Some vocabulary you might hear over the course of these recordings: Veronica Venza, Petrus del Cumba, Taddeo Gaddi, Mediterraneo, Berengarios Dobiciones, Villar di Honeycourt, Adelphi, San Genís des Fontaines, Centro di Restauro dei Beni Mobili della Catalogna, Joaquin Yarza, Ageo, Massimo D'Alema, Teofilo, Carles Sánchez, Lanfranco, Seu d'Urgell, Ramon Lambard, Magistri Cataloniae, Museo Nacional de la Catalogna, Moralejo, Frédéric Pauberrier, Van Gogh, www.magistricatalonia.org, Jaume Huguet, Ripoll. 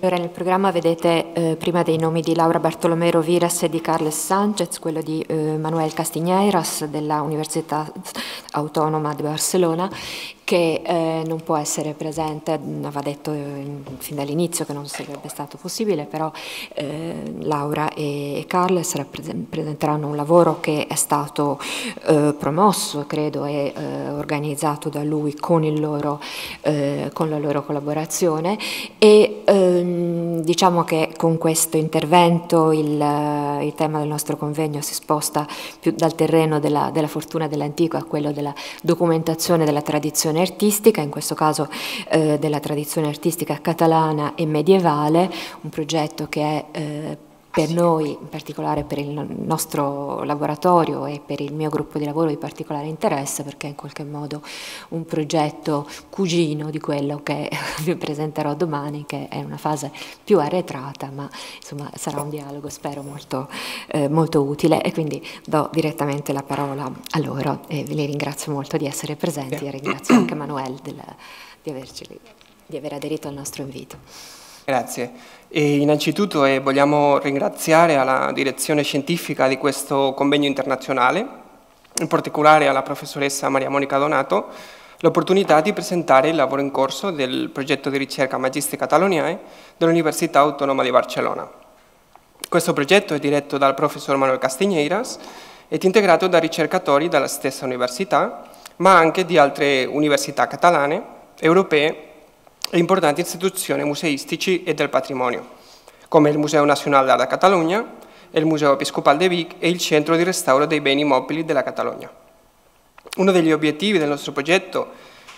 Allora, nel programma vedete prima dei nomi di Laura Bartolomé Roviras e di Carles Sánchez, quello di Manuel Castiñeiras della Universitat Autònoma de Barcelona, che non può essere presente, aveva detto fin dall'inizio che non sarebbe stato possibile, però Laura e Carles presenteranno un lavoro che è stato promosso, credo, e organizzato da lui con, con la loro collaborazione, e diciamo che con questo intervento il tema del nostro convegno si sposta più dal terreno della fortuna dell'antico a quello della documentazione della tradizione artistica, in questo caso della tradizione artistica catalana e medievale, un progetto che è per noi, in particolare per il nostro laboratorio e per il mio gruppo di lavoro, di particolare interesse, perché è in qualche modo un progetto cugino di quello che vi presenterò domani, che è una fase più arretrata, ma insomma sarà un dialogo, spero, molto utile, e quindi do direttamente la parola a loro e vi ringrazio molto di essere presenti e ringrazio anche Manuel di aver aderito al nostro invito. Grazie. E innanzitutto vogliamo ringraziare alla direzione scientifica di questo convegno internazionale, in particolare alla professoressa Maria Monica Donato, l'opportunità di presentare il lavoro in corso del progetto di ricerca Magistri Cataloniae dell'Università Autonoma di Barcellona. Questo progetto è diretto dal professor Manuel Castiñeiras ed integrato da ricercatori della stessa università, ma anche di altre università catalane, europee, e importanti istituzioni museistici e del patrimonio, come il Museo Nacional de la Catalogna, il Museo Episcopal de Vic e il Centro di Restauro dei Beni Mobili della Catalogna. Uno degli obiettivi del nostro progetto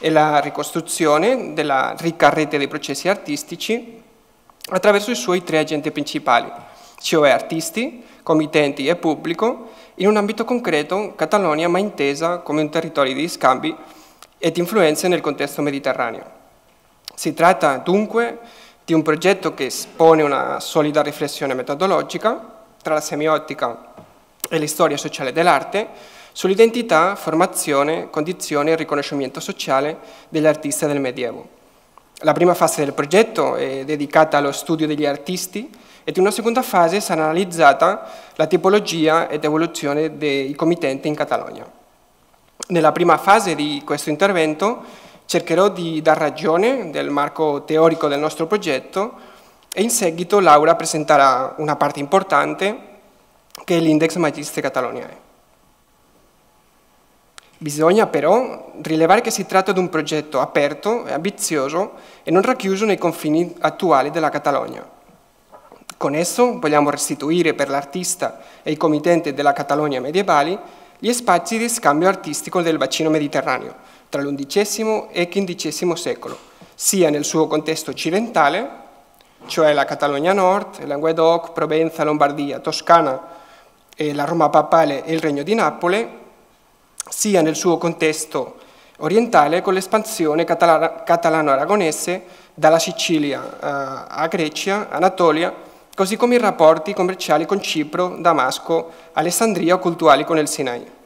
è la ricostruzione della ricca rete dei processi artistici attraverso i suoi tre agenti principali, cioè artisti, committenti e pubblico, in un ambito concreto Catalogna ma intesa come un territorio di scambi e di influenze nel contesto mediterraneo. Si tratta dunque di un progetto che espone una solida riflessione metodologica tra la semiotica e la storia sociale dell'arte sull'identità, formazione, condizioni e riconoscimento sociale degli artisti del Medioevo. La prima fase del progetto è dedicata allo studio degli artisti ed in una seconda fase sarà analizzata la tipologia ed evoluzione dei committenti in Catalogna. Nella prima fase di questo intervento cercherò di dar ragione del marco teorico del nostro progetto e in seguito Laura presenterà una parte importante che è l'index Magistri Cataloniae. Bisogna però rilevare che si tratta di un progetto aperto e ambizioso e non racchiuso nei confini attuali della Catalogna. Con esso vogliamo restituire per l'artista e i committenti della Catalogna medievali gli spazi di scambio artistico del bacino mediterraneo, tra l'undicesimo e quindicesimo secolo, sia nel suo contesto occidentale, cioè la Catalogna Nord, il Languedoc, Provenza, Lombardia, Toscana, la Roma papale e il Regno di Napoli, sia nel suo contesto orientale con l'espansione catalano-aragonese dalla Sicilia a Grecia, Anatolia, così come i rapporti commerciali con Cipro, Damasco, Alessandria o culturali con il Sinai.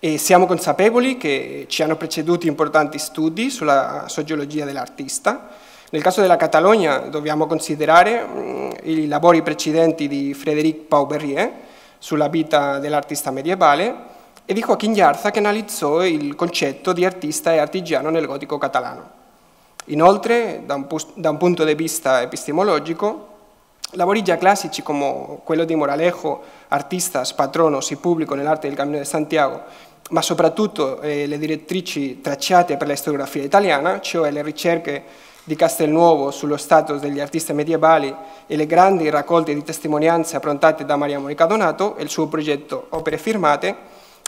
E siamo consapevoli che ci hanno preceduti importanti studi sulla sociologia dell'artista. Nel caso della Catalogna dobbiamo considerare i lavori precedenti di Frédéric Pauberrier sulla vita dell'artista medievale e di Joaquin Yarza che analizzò il concetto di artista e artigiano nel gotico catalano. Inoltre, da un punto di vista epistemologico, lavori già classici come quello di Moralejo, Artistas, Patronos, il pubblico nell'arte del Cammino di Santiago, ma soprattutto le direttrici tracciate per la storiografia italiana, cioè le ricerche di Castelnuovo sullo status degli artisti medievali e le grandi raccolte di testimonianze approntate da Maria Monica Donato e il suo progetto Opere Firmate,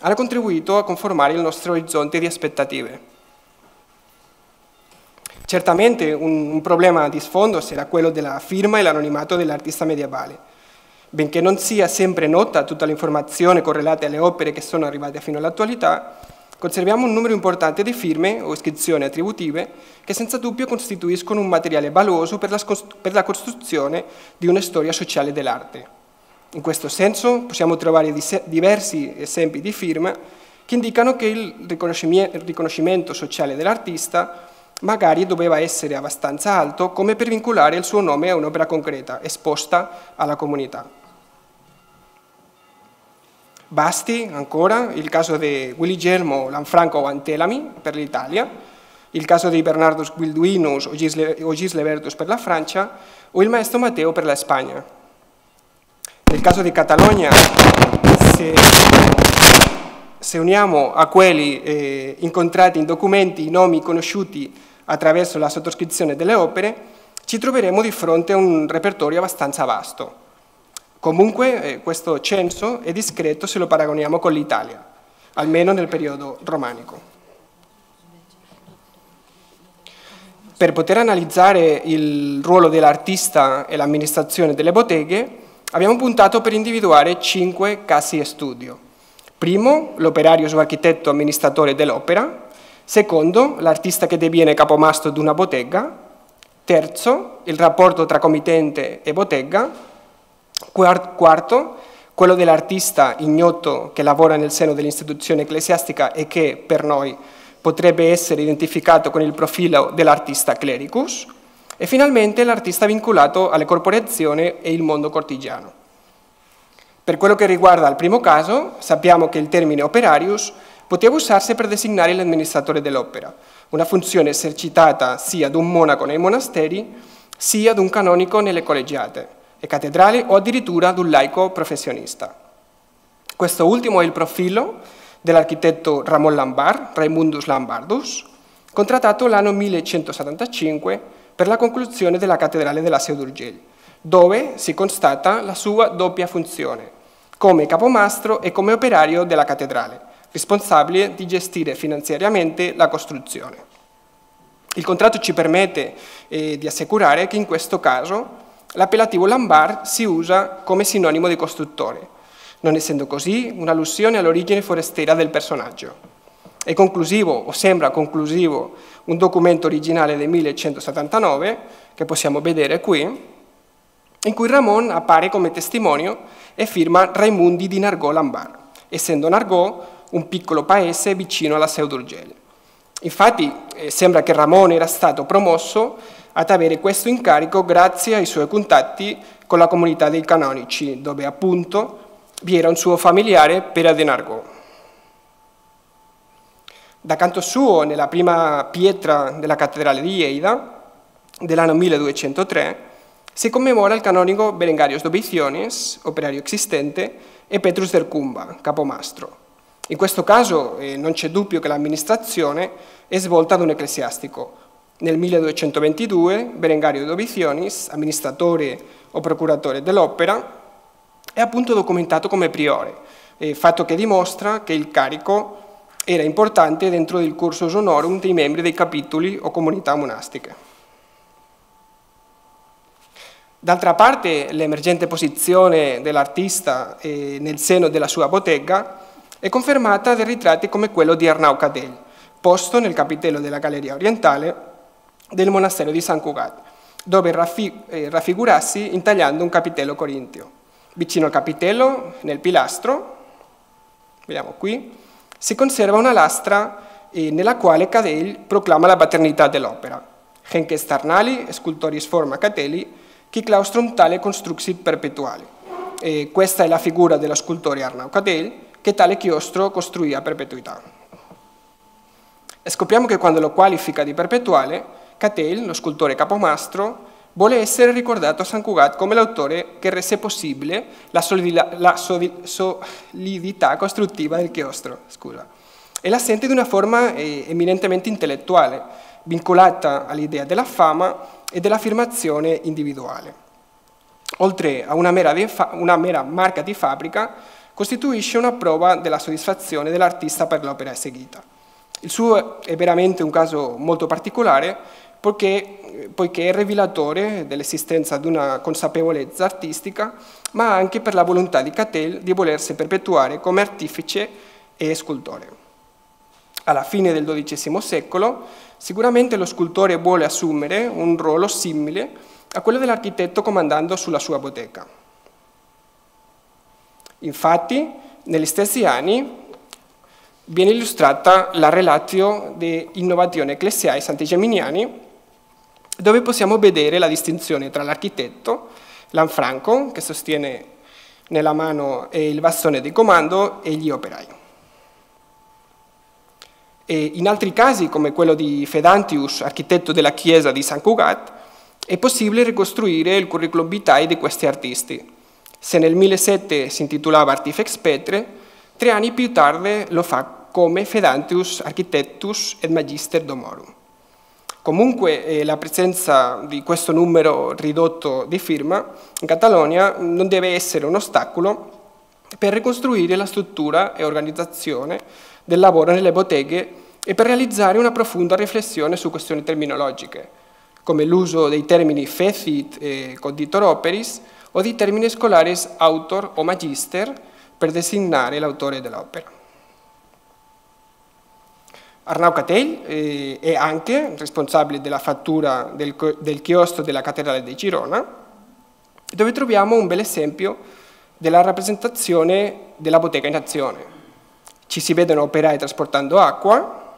hanno contribuito a conformare il nostro orizzonte di aspettative. Certamente un problema di sfondo sarà quello della firma e l'anonimato dell'artista medievale. Benché non sia sempre nota tutta l'informazione correlata alle opere che sono arrivate fino all'attualità, conserviamo un numero importante di firme o iscrizioni attributive che senza dubbio costituiscono un materiale valioso per la costruzione di una storia sociale dell'arte. In questo senso possiamo trovare diversi esempi di firme che indicano che il riconoscimento sociale dell'artista Magari doveva essere abbastanza alto come per vincolare il suo nome a un'opera concreta, esposta alla comunità. Basti ancora il caso di Guillermo, Lanfranco o Antelami per l'Italia, il caso di Bernardus Gilduinus o Gislebertus per la Francia o il maestro Matteo per la Spagna. Nel caso di Catalogna, se uniamo a quelli incontrati in documenti i nomi conosciuti attraverso la sottoscrizione delle opere, ci troveremo di fronte a un repertorio abbastanza vasto. Comunque questo censo è discreto se lo paragoniamo con l'Italia, almeno nel periodo romanico. Per poter analizzare il ruolo dell'artista e l'amministrazione delle botteghe, abbiamo puntato per individuare 5 casi studio. Primo, l'operario o architetto amministratore dell'opera. Secondo, l'artista che diviene capomastro di una bottega. Terzo, il rapporto tra committente e bottega. Quarto, quello dell'artista ignoto che lavora nel seno dell'istituzione ecclesiastica e che, per noi, potrebbe essere identificato con il profilo dell'artista clericus. E finalmente l'artista vincolato alle corporazioni e il mondo cortigiano. Per quello che riguarda il primo caso, sappiamo che il termine operarius poteva usarsi per designare l'amministratore dell'opera, una funzione esercitata sia ad un monaco nei monasteri, sia ad un canonico nelle collegiate e cattedrali o addirittura ad un laico professionista. Questo ultimo è il profilo dell'architetto Ramon Lambard, Raimundus Lambardus, contrattato l'anno 1175 per la conclusione della cattedrale della Seu d'Urgell, dove si constata la sua doppia funzione, come capomastro e come operario della cattedrale, responsabile di gestire finanziariamente la costruzione. Il contratto ci permette di assicurare che in questo caso l'appellativo Lambard si usa come sinonimo di costruttore, non essendo così un'allusione all'origine forestiera del personaggio. È conclusivo, o sembra conclusivo, un documento originale del 1179, che possiamo vedere qui, in cui Ramon appare come testimonio e firma Raimundi di Nargò Lambard, essendo Nargò un piccolo paese vicino alla Seu d'Urgell. Infatti sembra che Ramon era stato promosso ad avere questo incarico grazie ai suoi contatti con la comunità dei canonici, dove appunto vi era un suo familiare, Pera de Nargò. Da canto suo, nella prima pietra della cattedrale di Lleida, dell'anno 1203, si commemora il canonico Berengarios Dobiciones, operario esistente, e Petrus del Cumba, capomastro. In questo caso non c'è dubbio che l'amministrazione è svolta da un ecclesiastico. Nel 1222 Berengario d'Ovizionis, amministratore o procuratore dell'opera, è appunto documentato come priore, fatto che dimostra che il carico era importante dentro il cursus honorum dei membri dei capitoli o comunità monastiche. D'altra parte, l'emergente posizione dell'artista nel seno della sua bottega è confermata da ritratti come quello di Arnau Cadell, posto nel capitello della Galleria Orientale del monastero di San Cugat, dove raffigurarsi intagliando un capitello corintio. Vicino al capitello, nel pilastro, vediamo qui, si conserva una lastra nella quale Cadell proclama la paternità dell'opera. Genques tarnali, scultoris forma Catelli, chi claustrum tale construxit perpetuale. E questa è la figura dello scultore Arnau Cadell, che tale chiostro costruì a perpetuità. E scopriamo che quando lo qualifica di perpetuale, Cadell, lo scultore capomastro, vuole essere ricordato a San Cugat come l'autore che rese possibile la solidità costruttiva del chiostro, e l'assente di una forma eminentemente intellettuale, vincolata all'idea della fama e dell'affermazione individuale. Oltre a una mera marca di fabbrica, costituisce una prova della soddisfazione dell'artista per l'opera eseguita. Il suo è veramente un caso molto particolare, poiché è rivelatore dell'esistenza di una consapevolezza artistica, ma anche per la volontà di Cadell di volersi perpetuare come artifice e scultore. Alla fine del XII secolo, sicuramente lo scultore vuole assumere un ruolo simile a quello dell'architetto comandando sulla sua bottega. Infatti, negli stessi anni, viene illustrata la relatio di innovazione ecclesiae Santi Geminiani, dove possiamo vedere la distinzione tra l'architetto Lanfranco, che sostiene nella mano il bastone di comando, e gli operai. E in altri casi, come quello di Fedantius, architetto della chiesa di San Cugat, è possibile ricostruire il curriculum vitae di questi artisti. Se nel 1007 si intitolava Artifex Petre, 3 anni più tardi lo fa come Fedantius Architectus et Magister Domorum. Comunque la presenza di questo numero ridotto di firma in Catalogna non deve essere un ostacolo per ricostruire la struttura e organizzazione del lavoro nelle botteghe e per realizzare una profonda riflessione su questioni terminologiche, come l'uso dei termini fecit e conditor operis o di termini scolari autor o magister per designare l'autore dell'opera. Arnau Cadell è anche responsabile della fattura del chiostro della cattedrale di Girona, dove troviamo un bel esempio della rappresentazione della bottega in azione. Ci si vedono operai trasportando acqua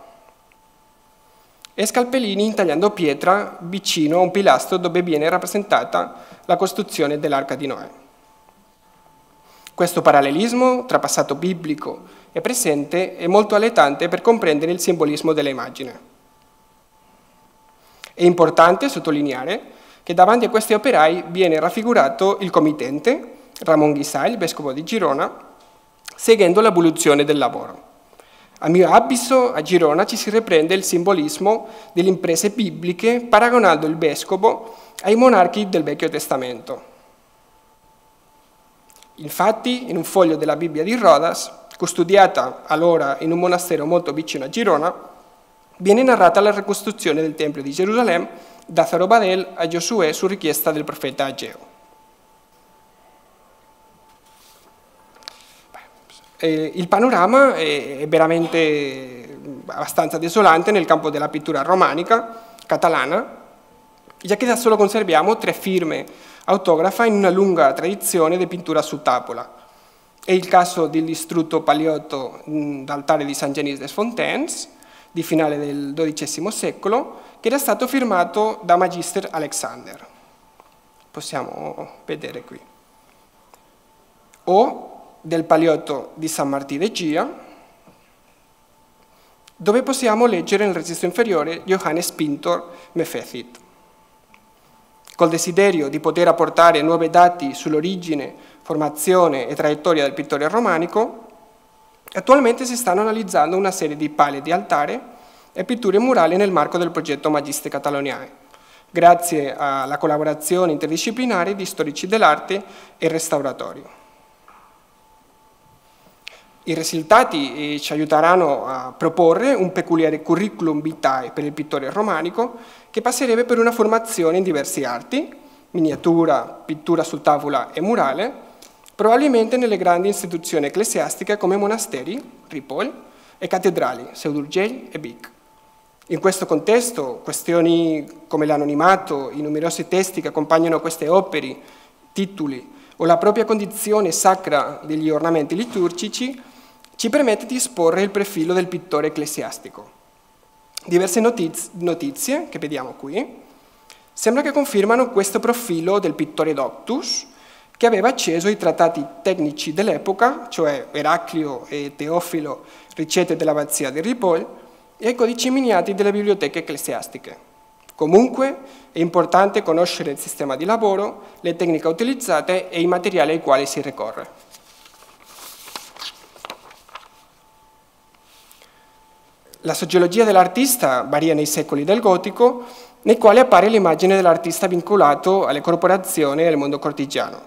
e scalpellini intagliando pietra vicino a un pilastro dove viene rappresentata la costruzione dell'Arca di Noè. Questo parallelismo tra passato biblico è presente e molto allettante per comprendere il simbolismo dell'immagine. È importante sottolineare che davanti a questi operai viene raffigurato il committente, Ramon Ghisà, il vescovo di Girona, seguendo l'evoluzione del lavoro. A mio avviso, a Girona ci si riprende il simbolismo delle imprese bibliche paragonando il vescovo ai monarchi del Vecchio Testamento. Infatti, in un foglio della Bibbia di Rodas, custodiata allora in un monastero molto vicino a Girona, viene narrata la ricostruzione del Tempio di Gerusalemme da Zorobabel a Giosuè su richiesta del profeta Ageo. Il panorama è veramente abbastanza desolante nel campo della pittura romanica catalana, già che da solo conserviamo 3 firme autografa in una lunga tradizione di pittura su tavola. È il caso del distrutto Paliotto d'altare di San Genís des Fontaines, di finale del XII secolo, che era stato firmato da Magister Alexander. Possiamo vedere qui. O del Paliotto di San Martì de Gia, dove possiamo leggere nel registro inferiore Johannes Pintor Mefecit. Col desiderio di poter apportare nuovi dati sull'origine, formazione e traiettoria del pittore romanico, attualmente si stanno analizzando una serie di pale di altare e pitture murali nel marco del progetto Magistri Cataloniae, grazie alla collaborazione interdisciplinare di storici dell'arte e restauratori. I risultati ci aiuteranno a proporre un peculiare curriculum vitae per il pittore romanico che passerebbe per una formazione in diverse arti, miniatura, pittura su tavola e murale, probabilmente nelle grandi istituzioni ecclesiastiche come monasteri, Ripoll, e cattedrali, Seu d'Urgell e Vic. In questo contesto, questioni come l'anonimato, i numerosi testi che accompagnano queste opere, titoli, o la propria condizione sacra degli ornamenti liturgici, ci permette di esporre il profilo del pittore ecclesiastico. Diverse notizie che vediamo qui sembra che confermano questo profilo del pittore Doctus, che aveva acceso i trattati tecnici dell'epoca, cioè Eraclio e Teofilo, ricette dell'abbazia di Ripoll, e i codici miniati delle biblioteche ecclesiastiche. Comunque, è importante conoscere il sistema di lavoro, le tecniche utilizzate e i materiali ai quali si ricorre. La sociologia dell'artista varia nei secoli del Gotico, nei quali appare l'immagine dell'artista vincolato alle corporazioni e al mondo cortigiano.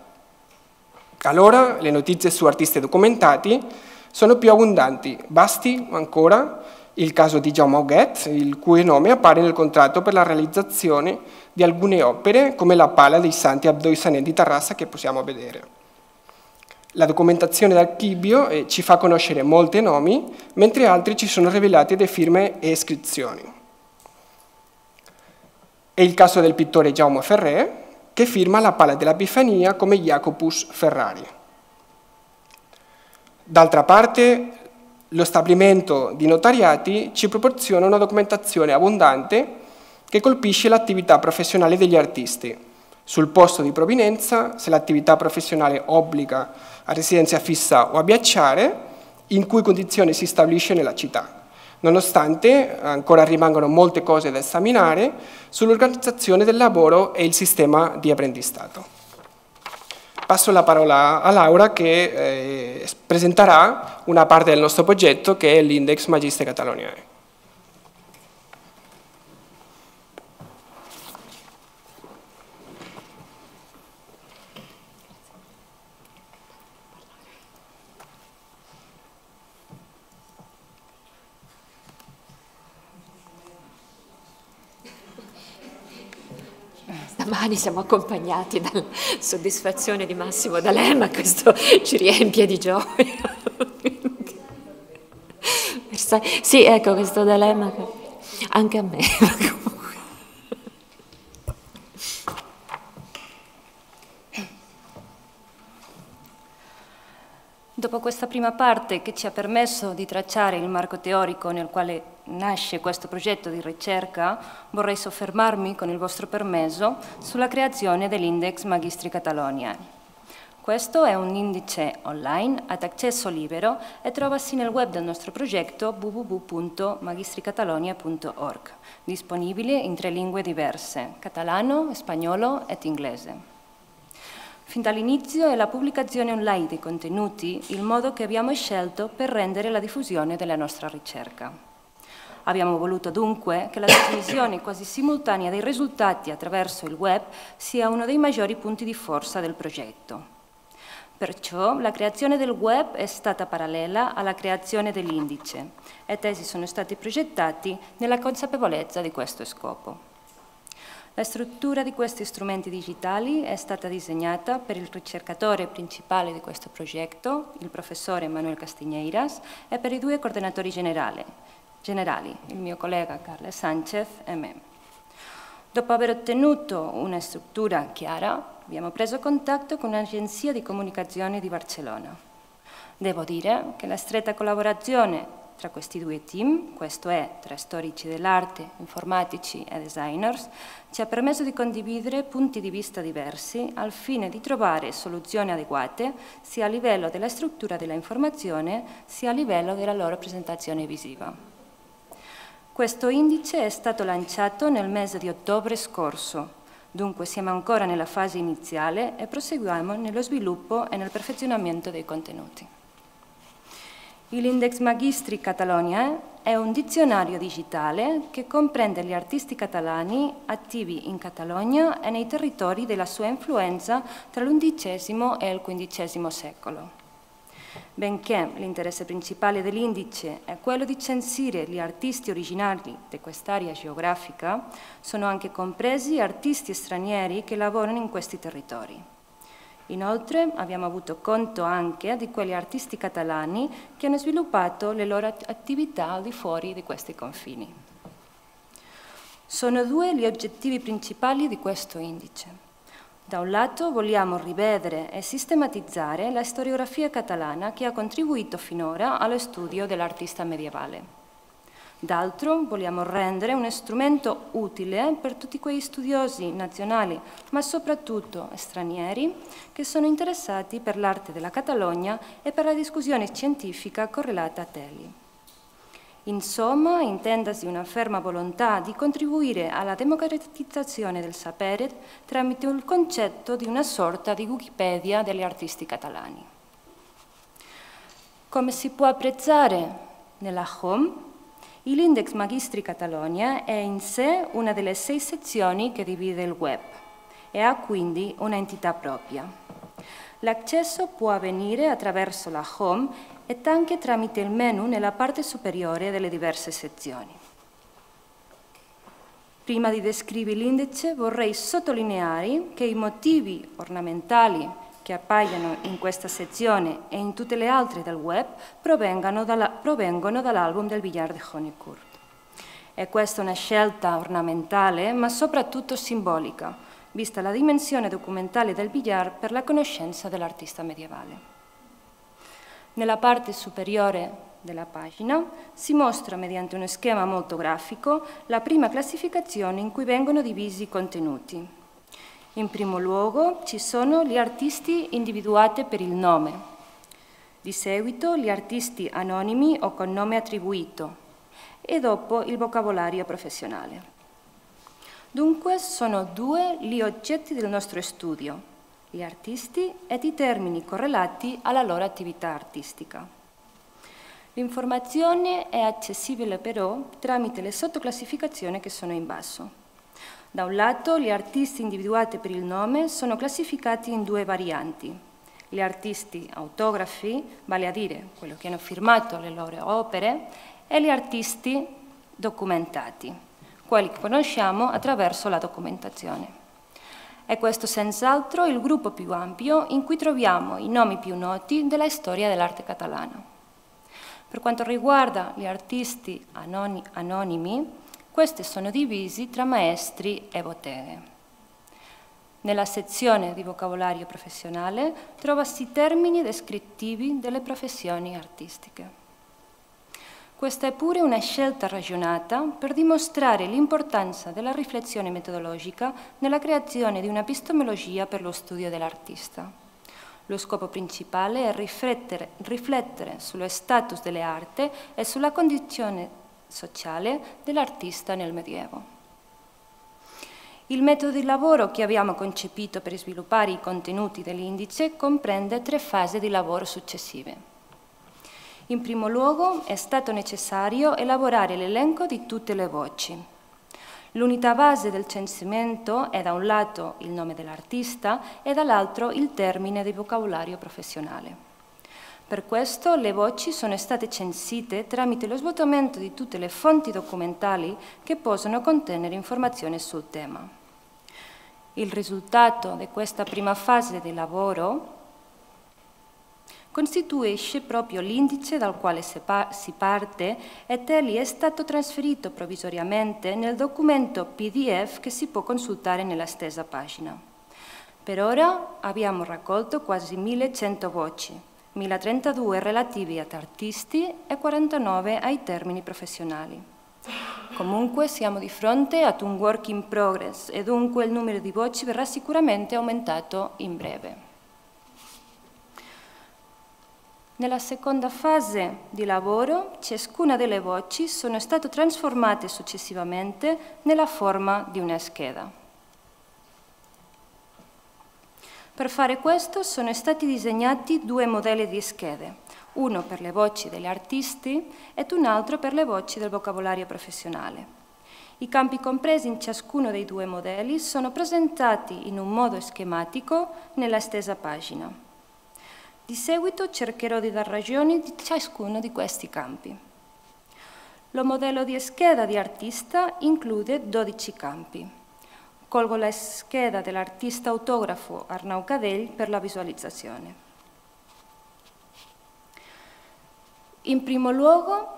Allora, le notizie su artisti documentati sono più abbondanti. Basti, ancora, il caso di Jaume Huguet, il cui nome appare nel contratto per la realizzazione di alcune opere, come la Pala dei Santi Abdoisanè di Tarrasa, che possiamo vedere. La documentazione d'archivio ci fa conoscere molti nomi, mentre altri ci sono rivelati da firme e iscrizioni. È il caso del pittore Jaume Ferrer, che firma la Pala dell'Epifania come Jacopus Ferrari. D'altra parte, lo stabilimento di notariati ci proporziona una documentazione abbondante che colpisce l'attività professionale degli artisti, sul posto di provenienza, se l'attività professionale obbliga a residenza fissa o a viaggiare, in cui condizione si stabilisce nella città. Nonostante ancora rimangano molte cose da esaminare sull'organizzazione del lavoro e il sistema di apprendistato. Passo la parola a Laura che presenterà una parte del nostro progetto che è l'Index Magistri Cataloniae. Domani siamo accompagnati dalla soddisfazione di Massimo D'Alema, questo ci riempie di gioia. Sì, ecco, questo D'Alema anche a me. Dopo questa prima parte che ci ha permesso di tracciare il marco teorico nel quale nasce questo progetto di ricerca, vorrei soffermarmi, con il vostro permesso, sulla creazione dell'Index Magistri Cataloniae. Questo è un indice online ad accesso libero e trovasi nel web del nostro progetto www.magistricatalonia.org, disponibile in 3 lingue diverse, catalano, spagnolo ed inglese. Fin dall'inizio è la pubblicazione online dei contenuti il modo che abbiamo scelto per rendere la diffusione della nostra ricerca. Abbiamo voluto dunque che la diffusione quasi simultanea dei risultati attraverso il web sia uno dei maggiori punti di forza del progetto. Perciò la creazione del web è stata parallela alla creazione dell'indice e essi sono stati progettati nella consapevolezza di questo scopo. La struttura di questi strumenti digitali è stata disegnata per il ricercatore principale di questo progetto, il professore Manuel Castiñeiras, e per i 2 coordinatori generali, il mio collega Carles Sánchez e me. Dopo aver ottenuto una struttura chiara, abbiamo preso contatto con un'agenzia di comunicazione di Barcellona. Devo dire che la stretta collaborazione tra questi 2 team, questo è tra storici dell'arte, informatici e designers, ci ha permesso di condividere punti di vista diversi al fine di trovare soluzioni adeguate sia a livello della struttura dell'informazione sia a livello della loro presentazione visiva. Questo indice è stato lanciato nel mese di ottobre scorso, dunque siamo ancora nella fase iniziale e proseguiamo nello sviluppo e nel perfezionamento dei contenuti. L'Index Magistri Cataloniae è un dizionario digitale che comprende gli artisti catalani attivi in Catalogna e nei territori della sua influenza tra l'XI e il XV secolo. Benché l'interesse principale dell'indice è quello di censire gli artisti originari di quest'area geografica, sono anche compresi artisti stranieri che lavorano in questi territori. Inoltre abbiamo avuto conto anche di quegli artisti catalani che hanno sviluppato le loro attività al di fuori di questi confini. Sono 2 gli obiettivi principali di questo indice. Da un lato vogliamo rivedere e sistematizzare la storiografia catalana che ha contribuito finora allo studio dell'artista medievale. D'altro vogliamo rendere uno strumento utile per tutti quei studiosi nazionali, ma soprattutto stranieri, che sono interessati per l'arte della Catalogna e per la discussione scientifica correlata a tali. Insomma, intendasi una ferma volontà di contribuire alla democratizzazione del sapere tramite il concetto di una sorta di Wikipedia degli artisti catalani. Come si può apprezzare nella home, l'Index Magistri Catalogna è in sé una delle 6 sezioni che divide il web e ha quindi un'entità propria. L'accesso può avvenire attraverso la home e anche tramite il menu nella parte superiore delle diverse sezioni. Prima di descrivere l'indice vorrei sottolineare che i motivi ornamentali che appaiono in questa sezione e in tutte le altre del web provengono dall'album del Villar di Honeycourt. E questa è una scelta ornamentale ma soprattutto simbolica, vista la dimensione documentale del Villar per la conoscenza dell'artista medievale. Nella parte superiore della pagina si mostra mediante uno schema molto grafico la prima classificazione in cui vengono divisi i contenuti. In primo luogo ci sono gli artisti individuati per il nome, di seguito gli artisti anonimi o con nome attribuito e dopo il vocabolario professionale. Dunque sono due gli oggetti del nostro studio, gli artisti ed i termini correlati alla loro attività artistica. L'informazione è accessibile però tramite le sottoclassificazioni che sono in basso. Da un lato, gli artisti individuati per il nome sono classificati in due varianti. Gli artisti autografi, vale a dire quelli che hanno firmato le loro opere, e gli artisti documentati, quelli che conosciamo attraverso la documentazione. È questo senz'altro il gruppo più ampio in cui troviamo i nomi più noti della storia dell'arte catalana. Per quanto riguarda gli artisti anonimi, questi sono divisi tra maestri e botteghe. Nella sezione di vocabolario professionale trovasi termini descrittivi delle professioni artistiche. Questa è pure una scelta ragionata per dimostrare l'importanza della riflessione metodologica nella creazione di un'epistemologia per lo studio dell'artista. Lo scopo principale è riflettere sullo status dell'arte e sulla condizione sociale dell'artista nel Medioevo. Il metodo di lavoro che abbiamo concepito per sviluppare i contenuti dell'indice comprende tre fasi di lavoro successive. In primo luogo è stato necessario elaborare l'elenco di tutte le voci. L'unità base del censimento è da un lato il nome dell'artista e dall'altro il termine di vocabolario professionale. Per questo le voci sono state censite tramite lo svuotamento di tutte le fonti documentali che possono contenere informazioni sul tema. Il risultato di questa prima fase di lavoro costituisce proprio l'indice dal quale si parte ed egli è stato trasferito provvisoriamente nel documento PDF che si può consultare nella stessa pagina. Per ora abbiamo raccolto quasi 1100 voci, 1032 relativi ad artisti e 49 ai termini professionali. Comunque siamo di fronte ad un work in progress e dunque il numero di voci verrà sicuramente aumentato in breve. Nella seconda fase di lavoro, ciascuna delle voci sono state trasformate successivamente nella forma di una scheda. Per fare questo sono stati disegnati due modelli di schede, uno per le voci degli artisti ed un altro per le voci del vocabolario professionale. I campi compresi in ciascuno dei due modelli sono presentati in un modo schematico nella stessa pagina. Di seguito cercherò di dar ragioni di ciascuno di questi campi. Lo modello di scheda di artista include 12 campi. Colgo la scheda dell'artista autografo Arnau Cadell per la visualizzazione. In primo luogo,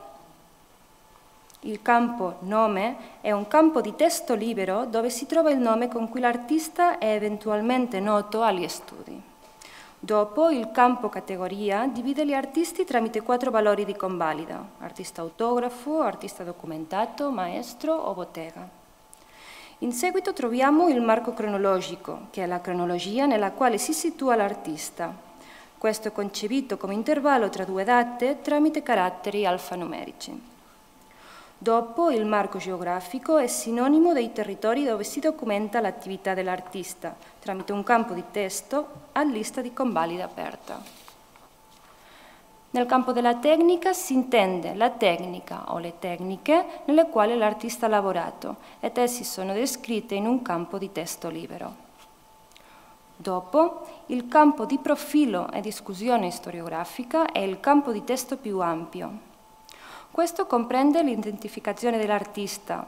il campo nome è un campo di testo libero dove si trova il nome con cui l'artista è eventualmente noto agli studi. Dopo, il campo categoria divide gli artisti tramite 4 valori di convalida: artista autografo, artista documentato, maestro o bottega. In seguito troviamo il marco cronologico, che è la cronologia nella quale si situa l'artista. Questo è concepito come intervallo tra due date tramite caratteri alfanumerici. Dopo, il marco geografico è sinonimo dei territori dove si documenta l'attività dell'artista, tramite un campo di testo a lista di convalida aperta. Nel campo della tecnica si intende la tecnica o le tecniche nelle quali l'artista ha lavorato ed essi sono descritte in un campo di testo libero. Dopo, il campo di profilo e discussione storiografica è il campo di testo più ampio. Questo comprende l'identificazione dell'artista,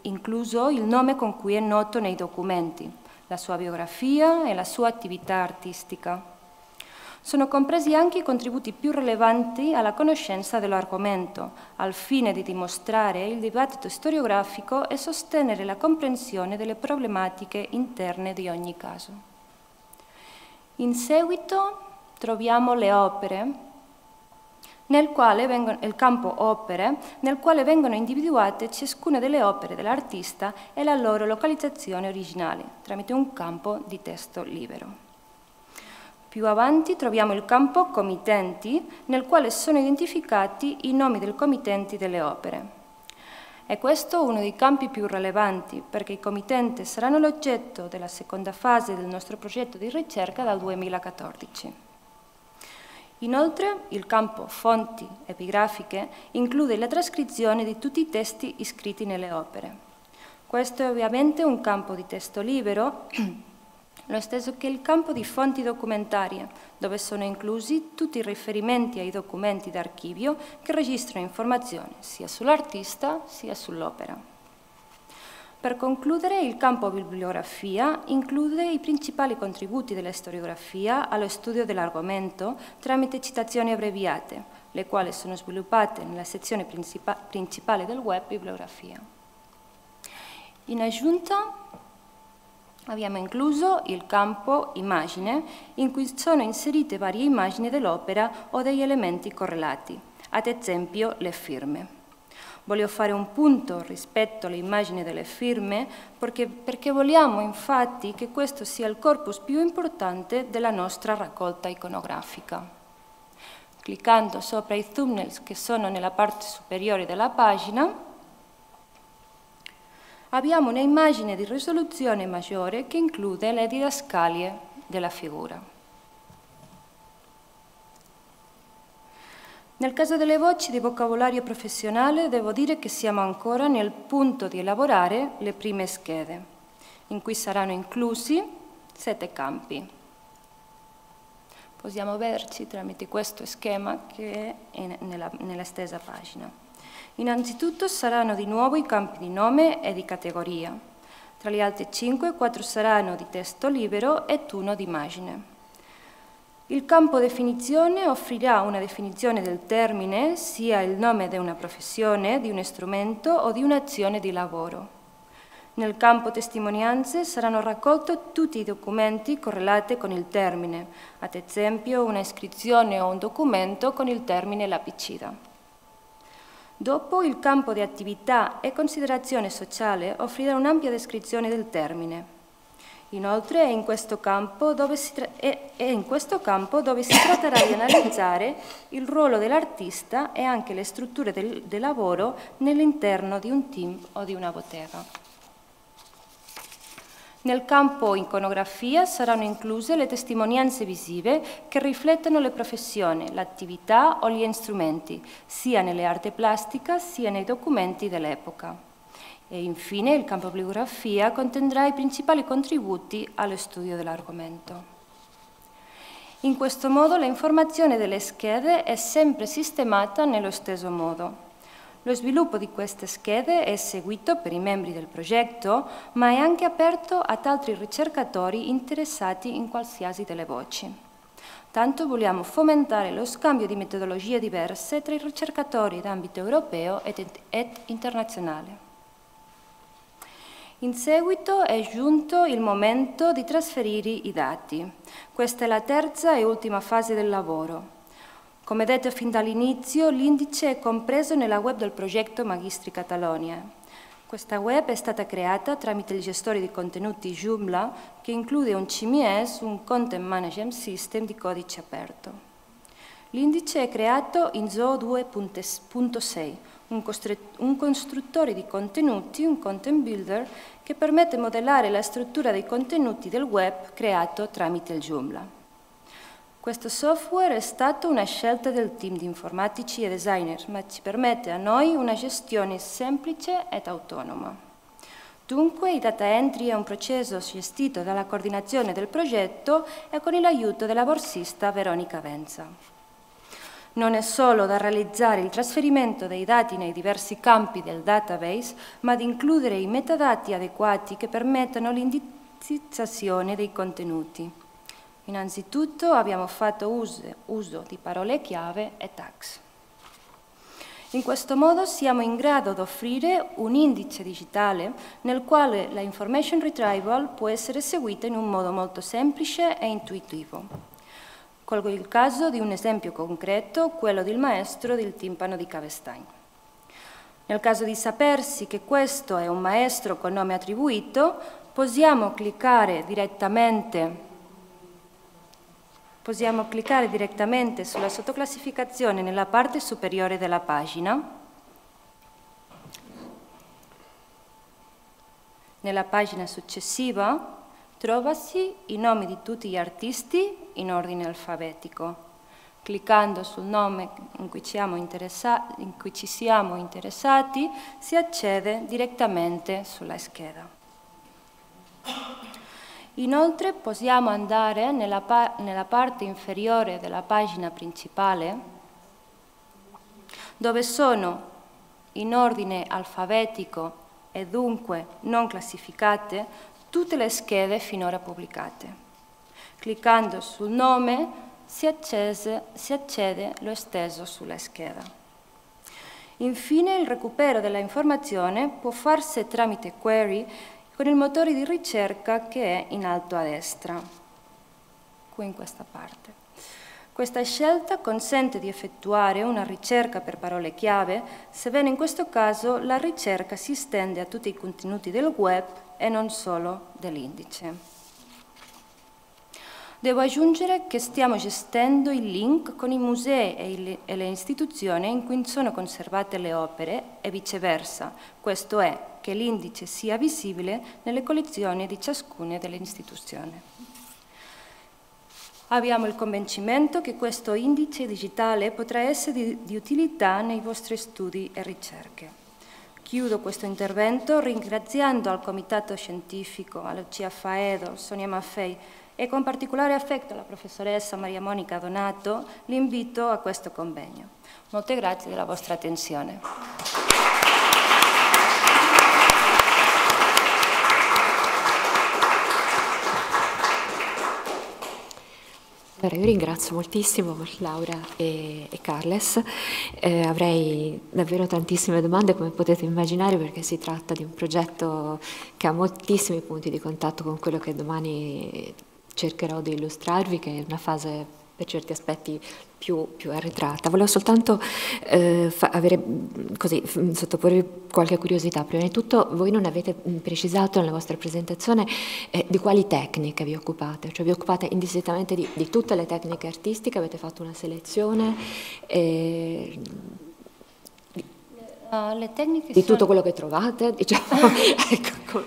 incluso il nome con cui è noto nei documenti, la sua biografia e la sua attività artistica. Sono compresi anche i contributi più rilevanti alla conoscenza dell'argomento, al fine di dimostrare il dibattito storiografico e sostenere la comprensione delle problematiche interne di ogni caso. In seguito troviamo le opere, il campo opere, nel quale vengono individuate ciascuna delle opere dell'artista e la loro localizzazione originale, tramite un campo di testo libero. Più avanti troviamo il campo committenti, nel quale sono identificati i nomi dei committenti delle opere. E questo è uno dei campi più rilevanti, perché i committenti saranno l'oggetto della seconda fase del nostro progetto di ricerca dal 2014. Inoltre, il campo fonti epigrafiche include la trascrizione di tutti i testi iscritti nelle opere. Questo è ovviamente un campo di testo libero, lo stesso che il campo di fonti documentarie, dove sono inclusi tutti i riferimenti ai documenti d'archivio che registrano informazioni sia sull'artista sia sull'opera. Per concludere, il campo bibliografia include i principali contributi della storiografia allo studio dell'argomento tramite citazioni abbreviate, le quali sono sviluppate nella sezione principale del web bibliografia. In aggiunta, abbiamo incluso il campo immagine, in cui sono inserite varie immagini dell'opera o degli elementi correlati, ad esempio le firme. Voglio fare un punto rispetto alle immagini delle firme, perché vogliamo infatti che questo sia il corpus più importante della nostra raccolta iconografica. Cliccando sopra i thumbnails che sono nella parte superiore della pagina, abbiamo un'immagine di risoluzione maggiore che include le didascalie della figura. Nel caso delle voci di vocabolario professionale, devo dire che siamo ancora nel punto di elaborare le prime schede, in cui saranno inclusi 7 campi. Possiamo vederci tramite questo schema che è nella stessa pagina. Innanzitutto saranno di nuovo i campi di nome e di categoria. Tra gli altri 5, 4 saranno di testo libero ed 1 di immagine. Il campo definizione offrirà una definizione del termine, sia il nome di una professione, di un strumento o di un'azione di lavoro. Nel campo testimonianze saranno raccolti tutti i documenti correlati con il termine, ad esempio una iscrizione o un documento con il termine lapicida. Dopo, il campo di attività e considerazione sociale offrirà un'ampia descrizione del termine. Inoltre, è in questo campo dove si tratterà di analizzare il ruolo dell'artista e anche le strutture del lavoro nell'interno di un team o di una bottega. Nel campo iconografia saranno incluse le testimonianze visive che riflettono le professioni, l'attività o gli strumenti, sia nelle arti plastiche sia nei documenti dell'epoca. E infine il campo bibliografia contendrà i principali contributi allo studio dell'argomento. In questo modo la informazione delle schede è sempre sistemata nello stesso modo. Lo sviluppo di queste schede è seguito per i membri del progetto, ma è anche aperto ad altri ricercatori interessati in qualsiasi delle voci. Tanto vogliamo fomentare lo scambio di metodologie diverse tra i ricercatori d'ambito europeo ed internazionale. In seguito è giunto il momento di trasferire i dati. Questa è la terza e ultima fase del lavoro. Come detto fin dall'inizio, l'indice è compreso nella web del progetto Magistri Cataloniae. Questa web è stata creata tramite il gestore di contenuti Joomla, che include un CMS, un Content Management System di codice aperto. L'indice è creato in Zoo 2.6, un costruttore di contenuti, un Content Builder, che permette di modellare la struttura dei contenuti del web creato tramite il Joomla. Questo software è stato una scelta del team di informatici e designer, ma ci permette a noi una gestione semplice ed autonoma. Dunque, il data entry è un processo gestito dalla coordinazione del progetto e con l'aiuto della borsista Veronica Venza. Non è solo da realizzare il trasferimento dei dati nei diversi campi del database, ma di includere i metadati adeguati che permettano l'indicizzazione dei contenuti. Innanzitutto abbiamo fatto uso di parole chiave e tags. In questo modo siamo in grado di offrire un indice digitale nel quale la information retrieval può essere eseguita in un modo molto semplice e intuitivo. Colgo il caso di un esempio concreto, quello del maestro del timpano di Cavestagno. Nel caso di sapersi che questo è un maestro con nome attribuito, possiamo cliccare direttamente sulla sottoclassificazione nella parte superiore della pagina, nella pagina successiva. Trovasi i nomi di tutti gli artisti in ordine alfabetico. Cliccando sul nome in cui ci siamo interessati si accede direttamente sulla scheda. Inoltre possiamo andare nella parte inferiore della pagina principale, dove sono in ordine alfabetico e dunque non classificate tutte le schede finora pubblicate. Cliccando sul nome si accede lo stesso sulla scheda. Infine, il recupero della informazione può farsi tramite query con il motore di ricerca che è in alto a destra, qui in questa parte. Questa scelta consente di effettuare una ricerca per parole chiave, sebbene in questo caso la ricerca si estende a tutti i contenuti del web e non solo dell'indice. Devo aggiungere che stiamo gestendo il link con i musei e le istituzioni in cui sono conservate le opere e viceversa, questo è, che l'indice sia visibile nelle collezioni di ciascuna delle istituzioni. Abbiamo il convincimento che questo indice digitale potrà essere di utilità nei vostri studi e ricerche. Chiudo questo intervento ringraziando al Comitato Scientifico, alla CIA Faedo, Sonia Maffei e con particolare affetto alla professoressa Maria Monica Donato l'invito a questo convegno. Molte grazie della vostra attenzione. Allora, io ringrazio moltissimo Laura e Carles, avrei davvero tantissime domande come potete immaginare perché si tratta di un progetto che ha moltissimi punti di contatto con quello che domani cercherò di illustrarvi, che è una fase per certi aspetti più arretrata. Volevo soltanto sottoporvi qualche curiosità. Prima di tutto, voi non avete precisato nella vostra presentazione di quali tecniche vi occupate, cioè vi occupate indistintamente di tutte le tecniche artistiche, avete fatto una selezione di tutto quello che trovate, diciamo, ecco,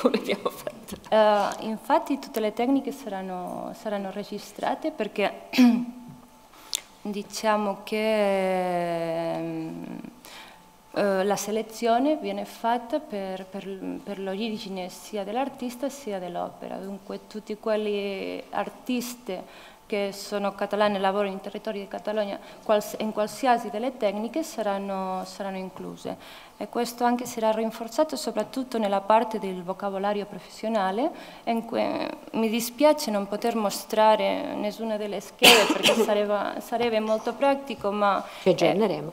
come abbiamo fatto. Infatti tutte le tecniche saranno registrate perché diciamo che la selezione viene fatta per l'origine sia dell'artista sia dell'opera, dunque tutti quelli artisti che sono catalani e lavorano in territorio di Catalogna, in qualsiasi delle tecniche saranno incluse. E questo anche sarà rinforzato soprattutto nella parte del vocabolario professionale, in cui mi dispiace non poter mostrare nessuna delle schede perché sarebbe molto pratico, ma ci aggiorneremo.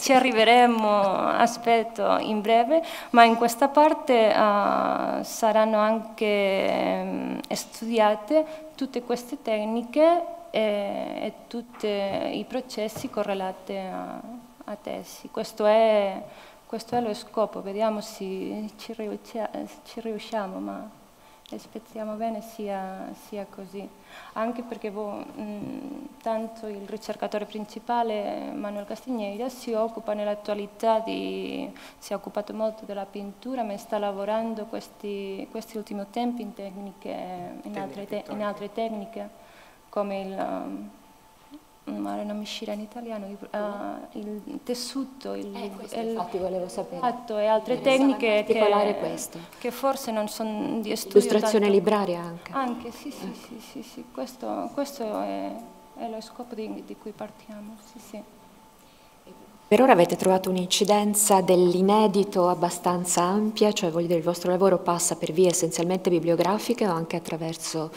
Ci arriveremo, aspetto, in breve, ma in questa parte saranno anche studiate tutte queste tecniche e tutti i processi correlati a tesi. Questo è lo scopo, vediamo se ci riusciamo, ma aspettiamo bene sia così. Anche perché tanto il ricercatore principale, Manuel Castiñeiras, si occupa nell'attualità si è occupato molto della pittura, ma sta lavorando questi ultimi tempi in altre tecniche, come non mi uscirà in italiano, il tessuto, il fatto e altre tecniche che forse non sono di studio. Illustrazione tanto. Libraria anche. Anche, sì. Questo è lo scopo di cui partiamo, sì. Per ora avete trovato un'incidenza dell'inedito abbastanza ampia, cioè voglio dire il vostro lavoro passa per vie essenzialmente bibliografiche o anche attraverso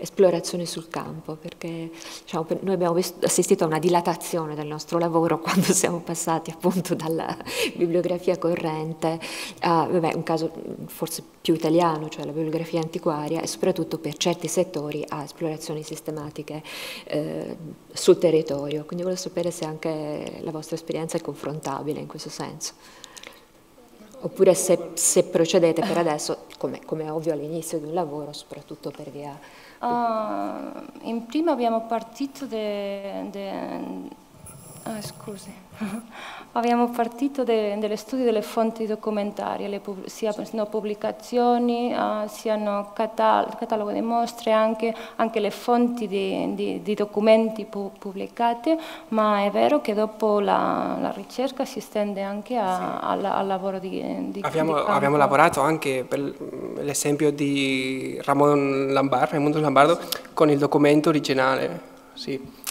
esplorazione sul campo, perché diciamo, noi abbiamo assistito a una dilatazione del nostro lavoro quando siamo passati appunto dalla bibliografia corrente a un caso forse più italiano, cioè la bibliografia antiquaria, e soprattutto per certi settori a esplorazioni sistematiche sul territorio. Quindi volevo sapere se anche la vostra esperienza è confrontabile in questo senso. Oppure se procedete per adesso, come è ovvio all'inizio di un lavoro, soprattutto per via... in prima abbiamo partito dello studio delle fonti documentarie, siano pubblicazioni, siano catalogo di mostre, anche le fonti di documenti pubblicati, ma è vero che dopo la ricerca si estende anche al lavoro di abbiamo lavorato anche per l'esempio di Raimundus Lambardus, con il documento originale. Sì.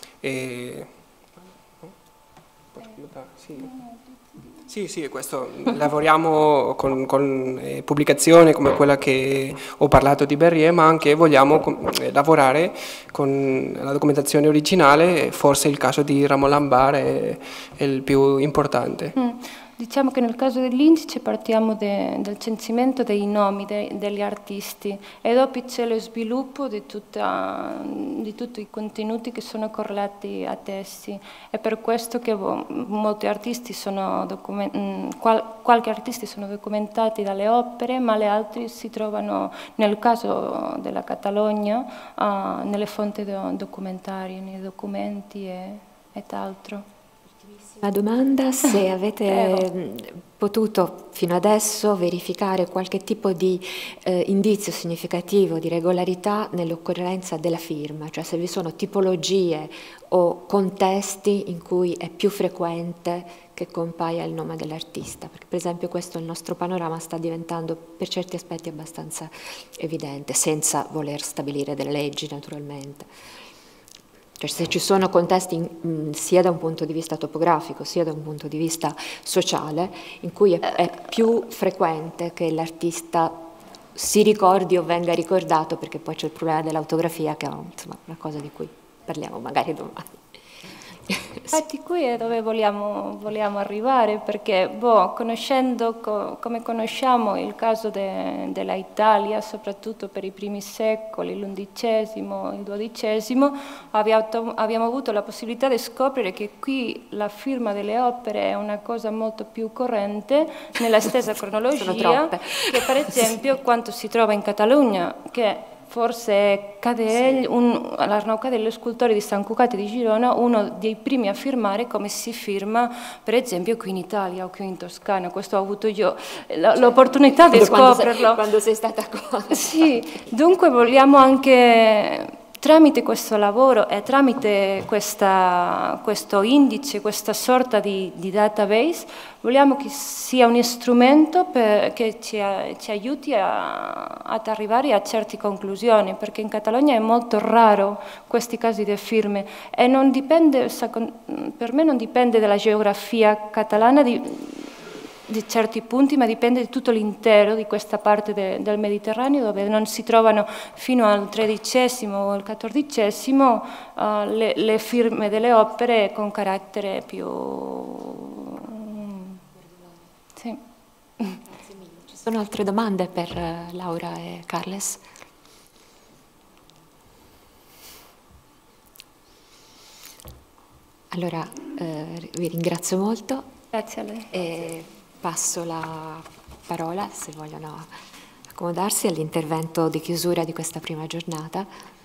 Sì, questo lavoriamo con pubblicazioni come quella che ho parlato di Berrier, ma anche vogliamo lavorare con la documentazione originale. Forse il caso di Ramon Lambard è il più importante. Diciamo che nel caso dell'Indice partiamo del censimento dei nomi degli artisti e dopo c'è lo sviluppo di tutti i contenuti che sono correlati a testi. È per questo che molti artisti sono qualche artisti sono documentati dalle opere, ma le altre si trovano, nel caso della Catalogna, nelle fonti documentarie, nei documenti e altro. La domanda: se avete potuto fino adesso verificare qualche tipo di indizio significativo di regolarità nell'occorrenza della firma, cioè se vi sono tipologie o contesti in cui è più frequente che compaia il nome dell'artista, perché per esempio questo, il nostro panorama sta diventando per certi aspetti abbastanza evidente, senza voler stabilire delle leggi naturalmente. Cioè, se ci sono contesti sia da un punto di vista topografico sia da un punto di vista sociale in cui è più frequente che l'artista si ricordi o venga ricordato, perché poi c'è il problema dell'autografia, che è una cosa di cui parliamo magari domani. Infatti qui è dove vogliamo arrivare, perché conoscendo come conosciamo il caso della Italia, soprattutto per i primi secoli, l'undicesimo, il dodicesimo, abbiamo avuto la possibilità di scoprire che qui la firma delle opere è una cosa molto più corrente nella stessa cronologia che per esempio quanto si trova in Catalogna, che forse Cadell, l'Arnau Cadell, lo scultore di San Cugat di Girona, uno dei primi a firmare come si firma per esempio qui in Italia o qui in Toscana. Questo ho avuto io l'opportunità di scoprirlo. Quando sei stata qua. Sì, dunque vogliamo anche... Tramite questo lavoro e tramite questo indice, questa sorta di database, vogliamo che sia un strumento che ci aiuti ad arrivare a certe conclusioni, perché in Catalogna è molto raro questi casi di firme e non dipende, per me non dipende dalla geografia catalana di certi punti, ma dipende di tutto l'intero di questa parte del Mediterraneo, dove non si trovano fino al XIII o al XIV le firme delle opere con carattere più... Sì. Grazie mille. Ci sono altre domande per Laura e Carles? Allora, vi ringrazio molto. Grazie a lei. Passo la parola, se vogliono accomodarsi, all'intervento di chiusura di questa prima giornata.